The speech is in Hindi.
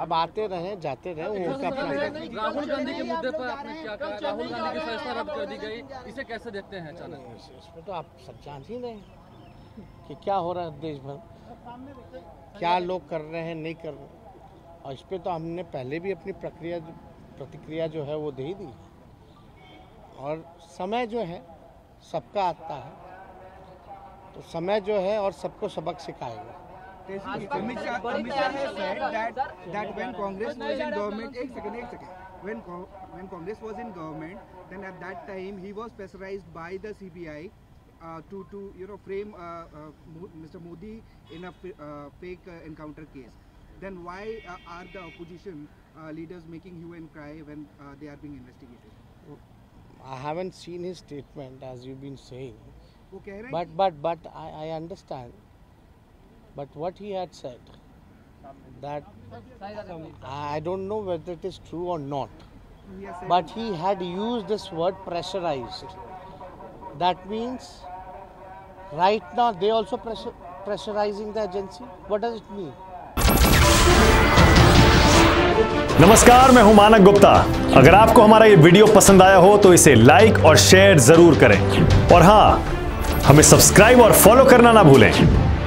अब आते रहें जाते रहें वो उनका अपना। राहुल गांधी के मुद्दे पर आपने क्या कहा? राहुल गांधी की फैसला रद्द कर दी गई, इसे कैसे देखते हैं? इसमें तो आप सब जान ही रहे हैं कि क्या हो रहा है देश भर, क्या लोग कर रहे हैं नहीं कर रहे, और इस पर तो हमने पहले भी अपनी प्रतिक्रिया जो है वो दे ही दी। और समय जो है सबका आता है, तो समय जो है और सबको सबक सिखाएगा। When Congress was in government, then at that time he was pressurized by the CBI to frame Mr. Modi in a fake encounter case. Then why are the opposition leaders making hue and cry when they are being investigated? I haven't seen his statement, as you've been saying. But I understand. But what he had said, that I don't know whether it is true or not, but he had used this word pressurized. That means right now they also pressurizing the agency. What does it mean? नमस्कार, मैं हूं मानक गुप्ता। अगर आपको हमारा ये वीडियो पसंद आया हो तो इसे लाइक और शेयर जरूर करें, और हाँ, हमें सब्सक्राइब और फॉलो करना ना भूलें